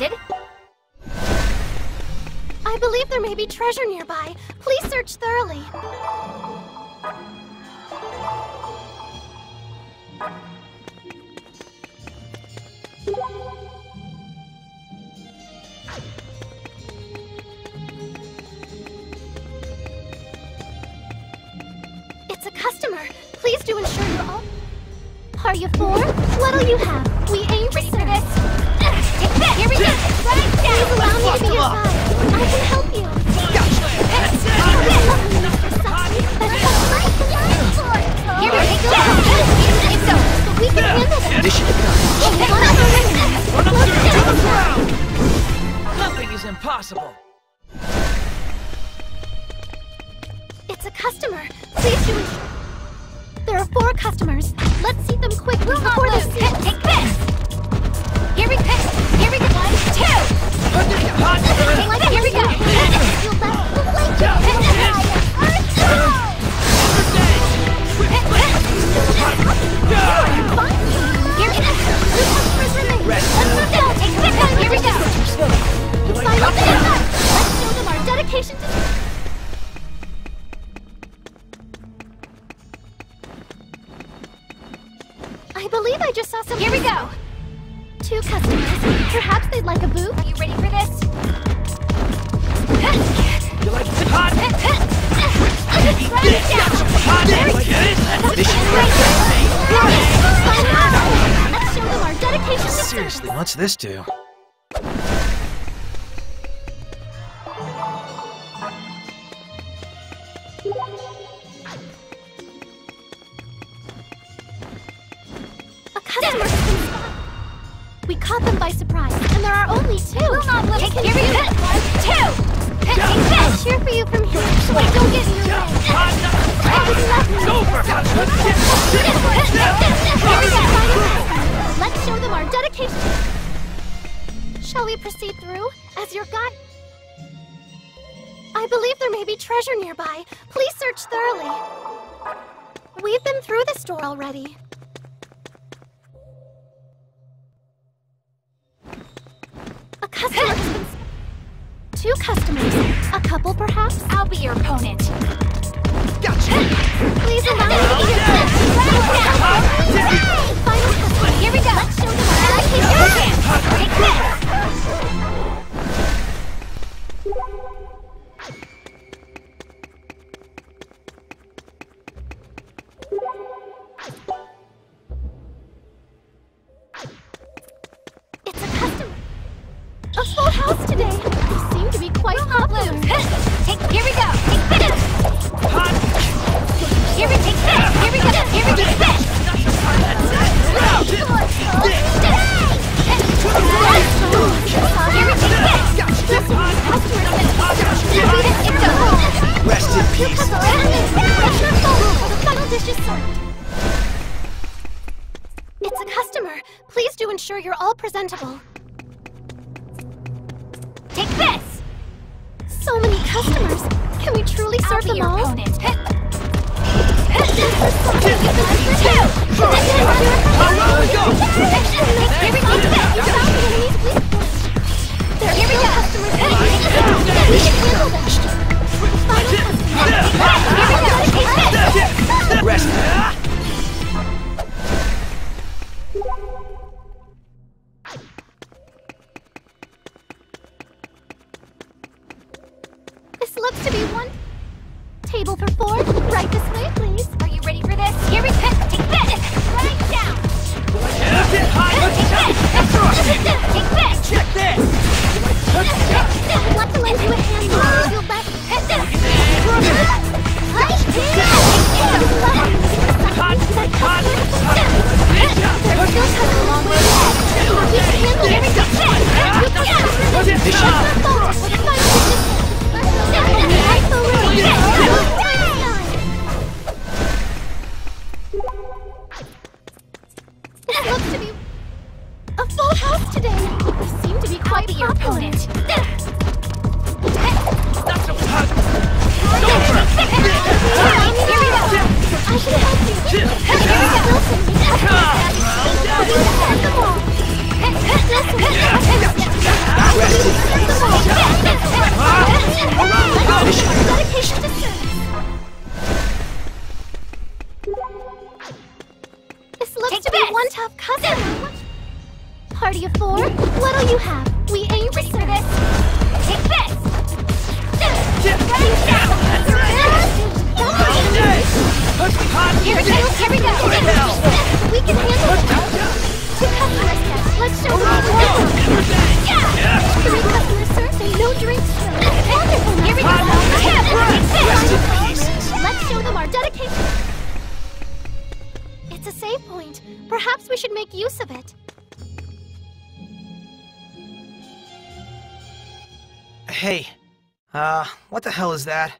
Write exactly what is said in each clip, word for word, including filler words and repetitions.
interrupted. I believe there may be treasure nearby. Please search thoroughly. It's a customer. Please do ensure you're all... Are you four? What'll you have? We aim for service. Here we go. Right down. Please allow me to be your guide. I can help you. Here we go. It's over. We can handle it. Nothing is impossible. It's a customer. Please do it. There are four customers. Let's seat them quickly before they see us. Take this! Here we go! Here we go! One, two! Take this! Here we go! You'll let the light go! Here we go! Two customers remain! Let's move down! Take quick time! Here we go! Final stand up! Let's show them our dedication to... I believe I just saw some... Here we go! Two customers. Perhaps they'd like a booth? Are you ready for this? You like it hot? Let's show them our dedication to... Seriously, what's this do? We caught them by surprise, and there are only two. We'll not let it continue. Here we go. Two. Take this. Here for you from here, so I don't get in your way. It's over. Here we go. Let's show them our dedication. Shall we proceed through as your guide? I believe there may be treasure nearby. Please search thoroughly. We've been through this door already. Two customers, a couple perhaps? I'll be your opponent. Gotcha! Please allow me to be your opponent. Final customer, here we go. Let's show them our dedication. Take this. It's a customer. A full house today. Quite popular. Take, here we go. Take this. Here we take this. Here we go. Here we take this. Here we take this. This one's customer service. It's over. Rest in peace. The final dish is served. It's a customer. Please do ensure you're all presentable. Take this. So many customers! Can we truly serve them all? I'll be your opponent. Here we go! Here we go! We should handle that! Here we go! Rest! Looks to be one table for four. Right this way, please. Are you ready for this? Here we go. Take this. Right down. Take this. Check this. Let them into a handle. You'll back. Hot. It looks to be a full house today. You seem to be quite your opponent. Not so hot. I should help you. Here we go. Wilson, One tough cousin. Party of four. What'll you have? We aim for service. Take this. That's right. Here, here we go. We can handle it. To customer steps, let's show them how we do it! Yeah! Three customer serves and no drinks served. Wonderful! Here we go! Run! Let's show them our dedication! It's a save point. Perhaps we should make use of it. Hey, uh, what the hell is that?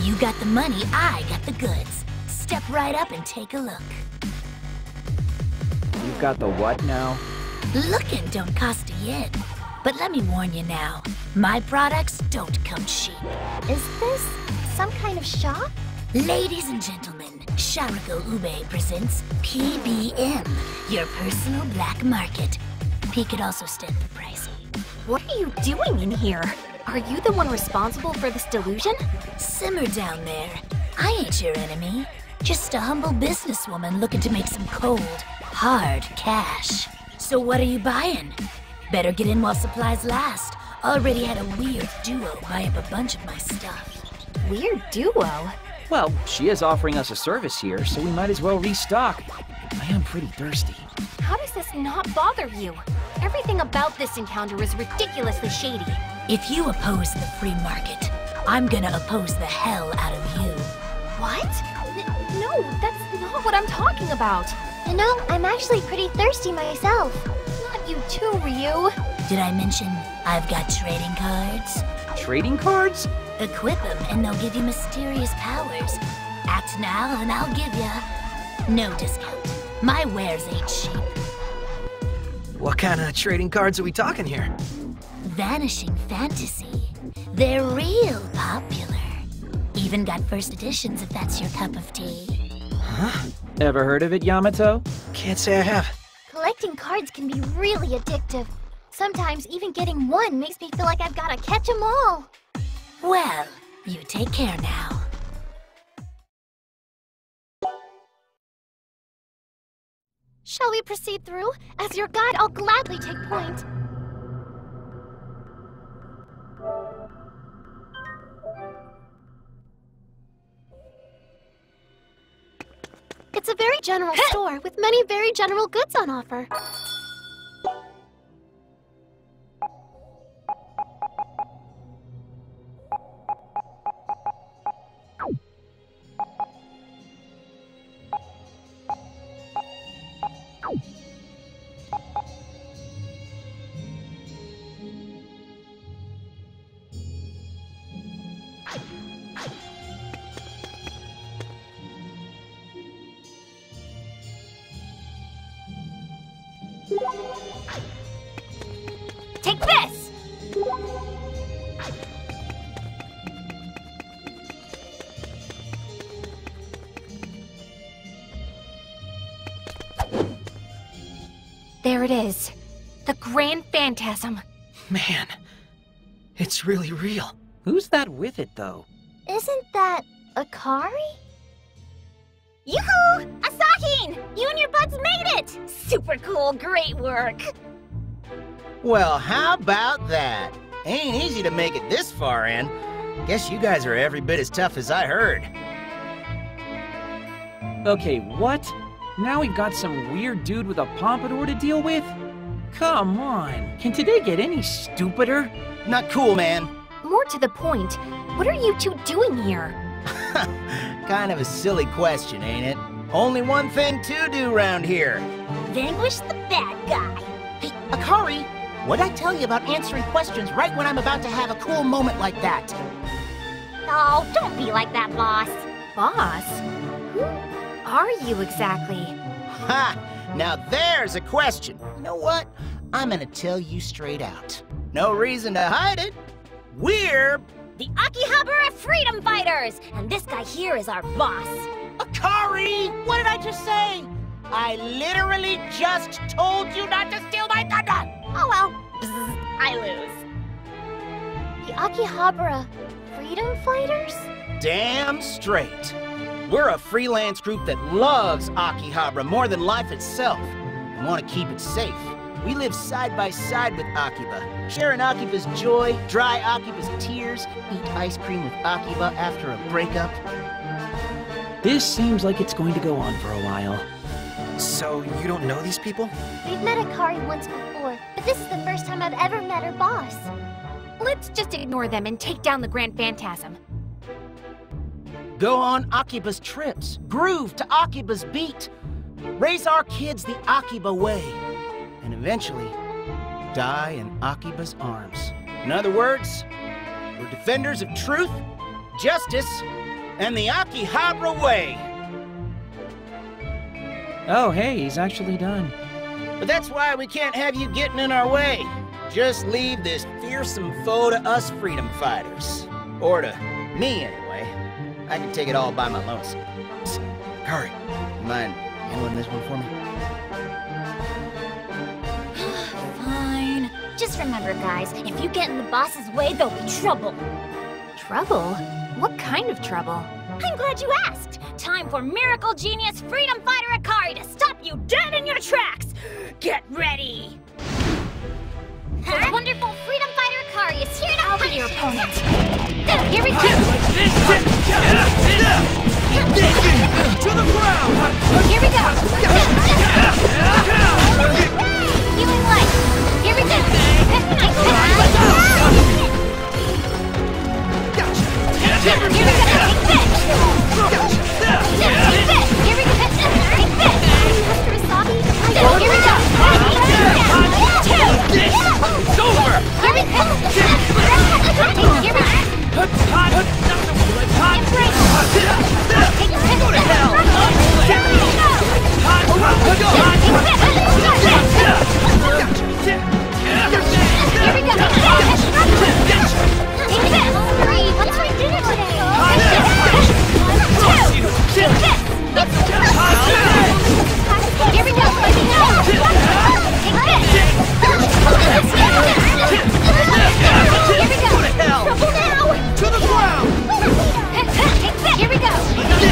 You got the money, I got the goods. Step right up and take a look. You've got the what now? Looking don't cost a yen. But let me warn you now, my products don't come cheap. Is this some kind of shop? Ladies and gentlemen, Shariko Ube presents P B M, your personal black market. P could also stand for pricey. What are you doing in here? Are you the one responsible for this delusion? Simmer down there. I ain't your enemy. Just a humble businesswoman looking to make some cold, hard cash. So what are you buying? Better get in while supplies last. Already had a weird duo buy up a bunch of my stuff. Weird duo? Well, she is offering us a service here, so we might as well restock. I am pretty thirsty. How does this not bother you? Everything about this encounter is ridiculously shady. If you oppose the free market, I'm gonna oppose the hell out of you. What? No, that's not what I'm talking about. You know, I'm actually pretty thirsty myself. Not you too, Ryu. Did I mention I've got trading cards? Trading cards? Equip them and they'll give you mysterious powers. Act now and I'll give ya. No discount. My wares ain't cheap. What kind of trading cards are we talking here? Vanishing Fantasy. They're real popular. Even got first editions if that's your cup of tea. Huh? Ever heard of it, Yamato? Can't say I have. Collecting cards can be really addictive. Sometimes even getting one makes me feel like I've gotta catch 'em all. Well, you take care now. Shall we proceed through? As your guide, I'll gladly take point. It's a very general store with many very general goods on offer. Take this! There it is. The Grand Phantasm. Man, it's really real. Who's that with it, though? Isn't that Akari? Yoo-hoo! Asahi! You and your buds made it! Super cool, great work! Well, how about that? Ain't easy to make it this far in. Guess you guys are every bit as tough as I heard. Okay, what? Now we've got some weird dude with a pompadour to deal with? Come on, can today get any stupider? Not cool, man. More to the point, what are you two doing here? Kind of a silly question, ain't it? Only one thing to do round here. Vanquish the bad guy. Hey, Akari, what'd I tell you about answering questions right when I'm about to have a cool moment like that? Oh, don't be like that, boss. Boss? Who are you exactly? Ha! Now there's a question. You know what? I'm gonna tell you straight out. No reason to hide it. We're... the Akihabara Freedom Fighters! And this guy here is our boss. Akari! What did I just say? I literally just told you not to steal my thunder! Oh well, Bzz, I lose. The Akihabara Freedom Fighters? Damn straight. We're a freelance group that loves Akihabara more than life itself. We want to keep it safe. We live side by side with Akiba, sharing Akiba's joy, dry Akiba's tears, eat ice cream with Akiba after a breakup. This seems like it's going to go on for a while. So, you don't know these people? We've met Akari once before, but this is the first time I've ever met her boss. Let's just ignore them and take down the Grand Phantasm. Go on Akiba's trips, groove to Akiba's beat, raise our kids the Akiba way, and eventually, die in Akiba's arms. In other words, we're defenders of truth, justice, and the Akihabara way. Oh, hey, he's actually done. But that's why we can't have you getting in our way. Just leave this fearsome foe to us freedom fighters. Or to me, anyway. I can take it all by my lonesome. Hurry. Mind handling this one for me? Fine. Just remember, guys, if you get in the boss's way, there'll be trouble. Trouble? What kind of trouble? I'm glad you asked! Time for Miracle Genius Freedom Fighter Akari to stop you dead in your tracks! Get ready! Huh? The wonderful Freedom Fighter Akari is here to I'll be your opponent. Here we go! To the ground! Here we go! Healing light! Here we go! Here we go! Take this! Here we go! It's over! Here we go! Here we go! Go to hell! Here we go! What's my dinner today? Here we go! Here we go! Go to hell! Trouble now! To the ground! Here we go! Here we go! Here we go! Two!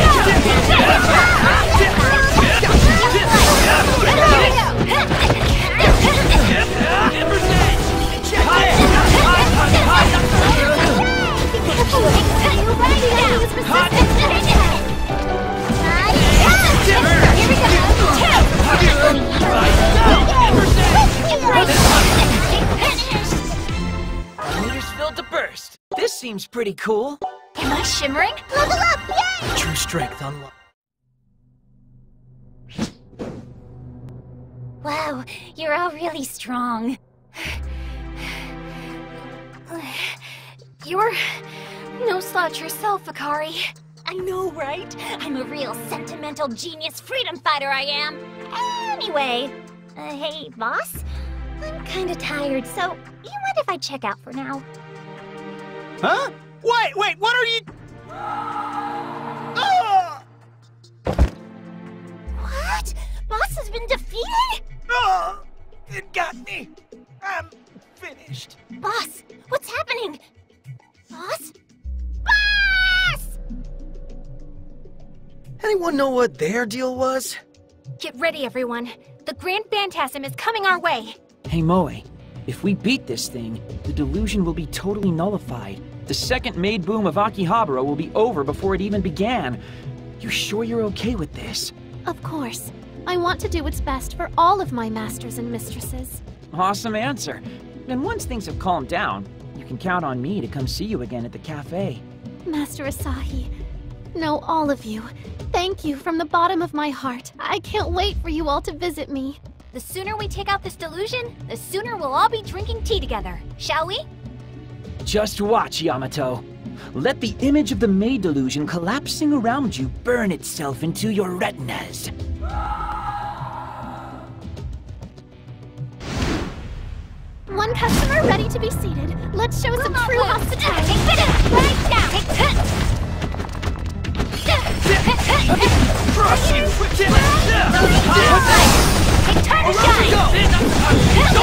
Meters filled to burst. This seems pretty cool. Am I shimmering? Level up! Yay! True strength unlocked. Wow, you're all really strong. You're no slouch yourself, Akari. I know, right? I'm a real sentimental genius freedom fighter, I am! Anyway, uh, hey, boss? I'm kinda tired, so you mind if I check out for now? Huh? Wait, wait, what are you... Ah! What? Boss has been defeated? Oh, it got me. I'm finished. Boss, what's happening? Boss? Anyone know what their deal was? Get ready, everyone. The Grand Phantasm is coming our way. Hey, Moe. If we beat this thing, the delusion will be totally nullified. The second maid boom of Akihabara will be over before it even began. You sure you're okay with this? Of course. I want to do what's best for all of my masters and mistresses. Awesome answer. And once things have calmed down, you can count on me to come see you again at the cafe. Master Asahi... No, all of you. Thank you from the bottom of my heart. I can't wait for you all to visit me. The sooner we take out this delusion, the sooner we'll all be drinking tea together. Shall we? Just watch, Yamato. Let the image of the May delusion collapsing around you burn itself into your retinas. One customer ready to be seated. Let's show Come some on, true hospitality. Right now. Cross you! Turn and shine! Go!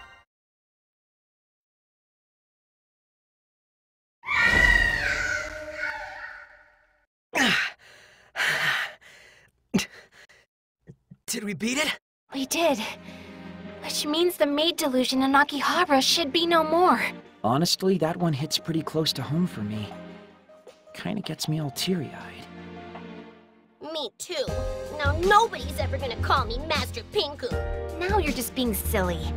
Did we beat it? We did. Which means the maid delusion in Akihabara should be no more. Honestly, that one hits pretty close to home for me. Kinda gets me all teary-eyed. Me too. Now nobody's ever gonna call me Master Pinku. Now you're just being silly.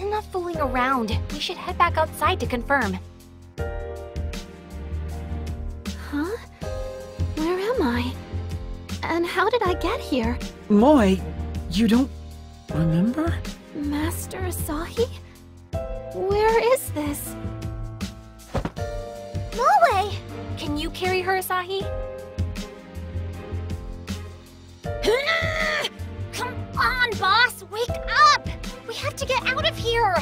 Enough fooling around. We should head back outside to confirm. Huh? Where am I? And how did I get here? Moe, you don't remember? Master Asahi? Where is this? Moe! Can you carry her, Asahi? Come on, boss! Wake up! We have to get out of here!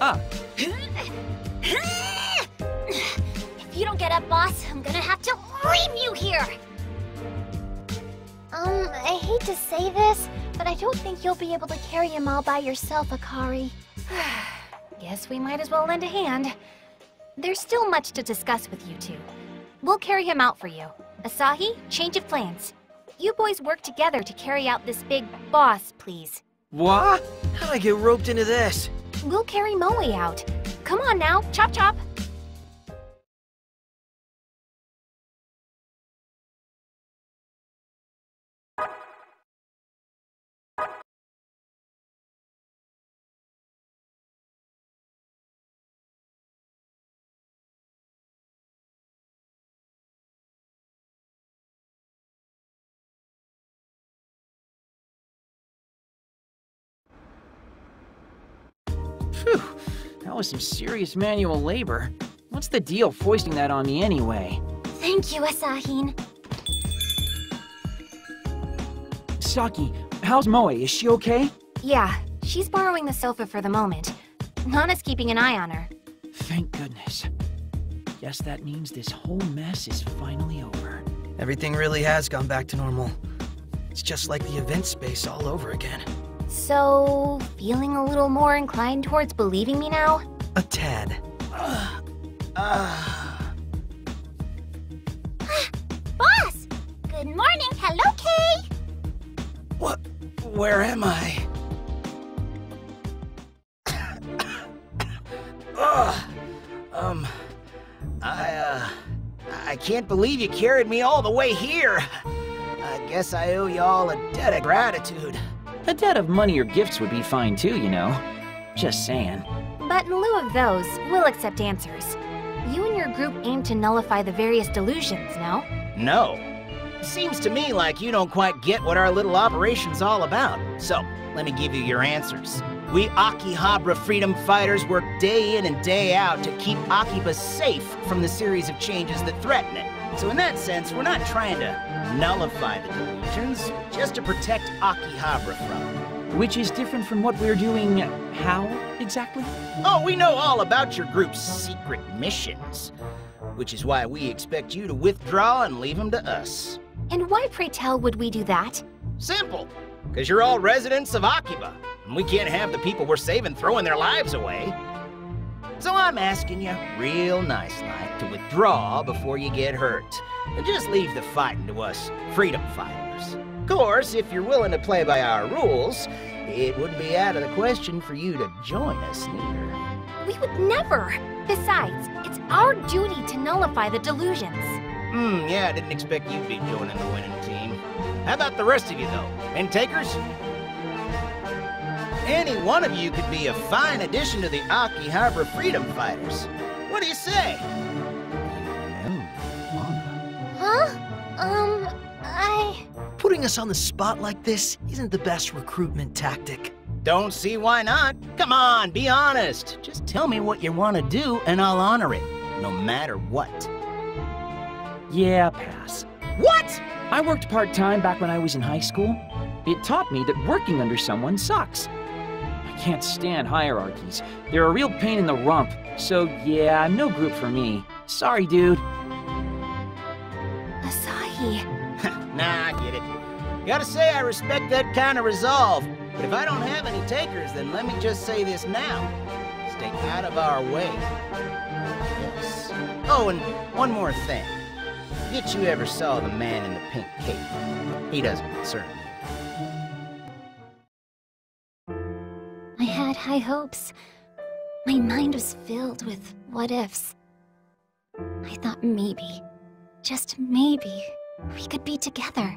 Ah. If you don't get up, boss, I'm gonna have to leave you here! Um, I hate to say this, but I don't think you'll be able to carry him all by yourself, Akari. Guess we might as well lend a hand. There's still much to discuss with you two. We'll carry him out for you. Asahi, change of plans. You boys work together to carry out this big boss, please. What? How'd I get roped into this? We'll carry Moe out. Come on now, chop chop! Whew, that was some serious manual labor. What's the deal foisting that on me anyway? Thank you, Asahin. Saki, how's Moe? Is she okay? Yeah, she's borrowing the sofa for the moment. Nana's keeping an eye on her. Thank goodness. Guess that means this whole mess is finally over. Everything really has gone back to normal. It's just like the event space all over again. So, feeling a little more inclined towards believing me now? A tad. Uh, uh. Boss! Good morning, hello, Kay! What? Where am I? uh, um, I, uh, I can't believe you carried me all the way here. I guess I owe y'all a debt of gratitude. A debt of money or gifts would be fine too, you know. Just saying. But in lieu of those, we'll accept answers. You and your group aim to nullify the various delusions, no? No. Seems to me like you don't quite get what our little operation's all about. So, let me give you your answers. We Akihabara freedom fighters work day in and day out to keep Akiba safe from the series of changes that threaten it. So in that sense, we're not trying to nullify the delusions, just to protect Akihabara from it. Which is different from what we're doing how, exactly? Oh, we know all about your group's secret missions. Which is why we expect you to withdraw and leave them to us. And why, pray tell, would we do that? Simple. Because you're all residents of Akiba, and we can't have the people we're saving throwing their lives away. So I'm asking you, real nice-like, to withdraw before you get hurt. And just leave the fighting to us freedom fighters. Of course, if you're willing to play by our rules, it wouldn't be out of the question for you to join us, neither. We would never! Besides, it's our duty to nullify the delusions. Hmm, yeah, I didn't expect you to be joining the winning team. How about the rest of you, though? End takers? Any one of you could be a fine addition to the Akihabara Freedom Fighters. What do you say? Huh? Um, I... Putting us on the spot like this isn't the best recruitment tactic. Don't see why not. Come on, be honest. Just tell me what you want to do and I'll honor it, no matter what. Yeah, pass. What? I worked part-time back when I was in high school. It taught me that working under someone sucks. I can't stand hierarchies. They're a real pain in the rump. So yeah, no group for me. Sorry, dude. Asahi. Nah, I get it. Gotta say I respect that kind of resolve. But if I don't have any takers, then let me just say this now. Stay out of our way. Yes. Oh, and one more thing. If you ever saw the man in the pink cape, he doesn't concern me. I had high hopes. My mind was filled with what-ifs. I thought maybe, just maybe, we could be together.